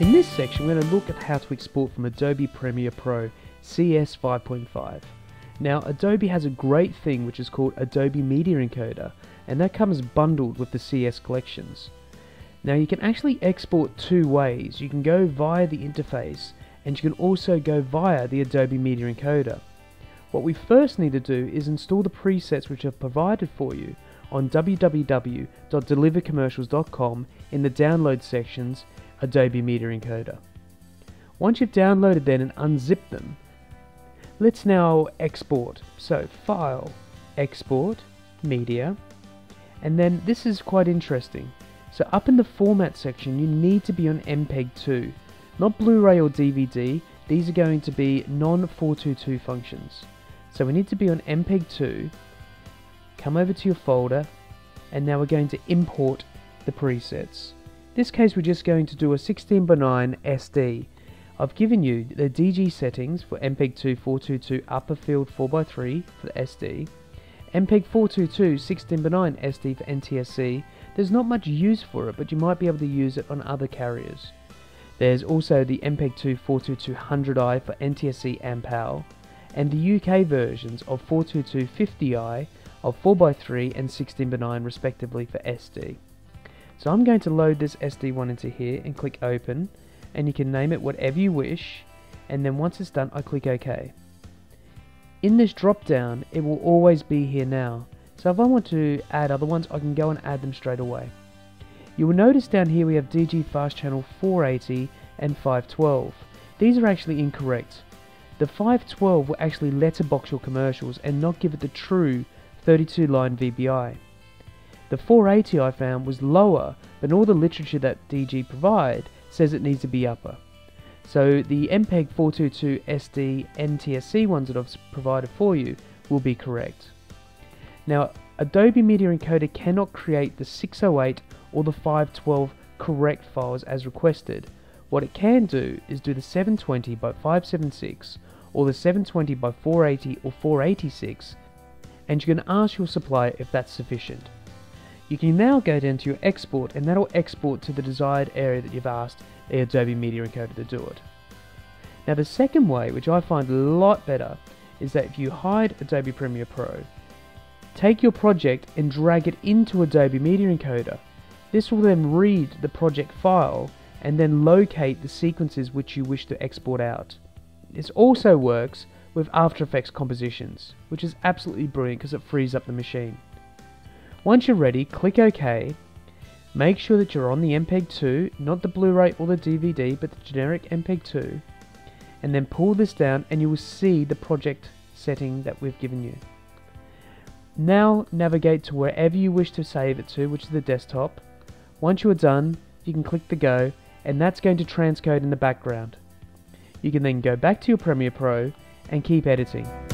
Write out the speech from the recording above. In this section, we're going to look at how to export from Adobe Premiere Pro CS 5.5. Now, Adobe has a great thing which is called Adobe Media Encoder, and that comes bundled with the CS collections. Now, you can actually export two ways. You can go via the interface, and you can also go via the Adobe Media Encoder. What we first need to do is install the presets which are provided for you on www.delivercommercials.com in the download sections, Adobe Media Encoder. Once you've downloaded them and unzipped them, let's now export. So File, Export, Media, and then this is quite interesting. So up in the Format section, you need to be on MPEG-2, not Blu-ray or DVD. These are going to be non-422 functions. So we need to be on MPEG-2, come over to your folder, and now we're going to import the presets. In this case, we're just going to do a 16:9 SD. I've given you the DG settings for MPEG-2 422 upper field 4x3 for the SD, MPEG-422 16:9 SD for NTSC. There's not much use for it, but you might be able to use it on other carriers. There's also the MPEG-2 42200i for NTSC and PAL, and the UK versions of 42250i of 4x3 and 16:9 respectively for SD. So I'm going to load this SD one into here and click open, and you can name it whatever you wish, and then once it's done I click OK. In this drop down it will always be here now, so if I want to add other ones I can go and add them straight away. You will notice down here we have DG Fast Channel 480 and 512. These are actually incorrect. The 512 will actually letterbox your commercials and not give it the true 32 line VBI. The 480 I found was lower, but all the literature that DG provide says it needs to be upper. So the MPEG 422 SD NTSC ones that I've provided for you will be correct. Now, Adobe Media Encoder cannot create the 608 or the 512 correct files as requested. What it can do is do the 720 by 576 or the 720 by 480 or 486, and you can ask your supplier if that's sufficient. You can now go down to your export, and that'll export to the desired area that you've asked the Adobe Media Encoder to do it. Now the second way, which I find a lot better, is that if you hide Adobe Premiere Pro, take your project and drag it into Adobe Media Encoder. This will then read the project file and then locate the sequences which you wish to export out. This also works with After Effects compositions, which is absolutely brilliant because it frees up the machine. Once you're ready, click OK. Make sure that you're on the MPEG-2, not the Blu-ray or the DVD, but the generic MPEG-2. And then pull this down and you will see the project setting that we've given you. Now navigate to wherever you wish to save it to, which is the desktop. Once you are done, you can click the go, and that's going to transcode in the background. You can then go back to your Premiere Pro and keep editing.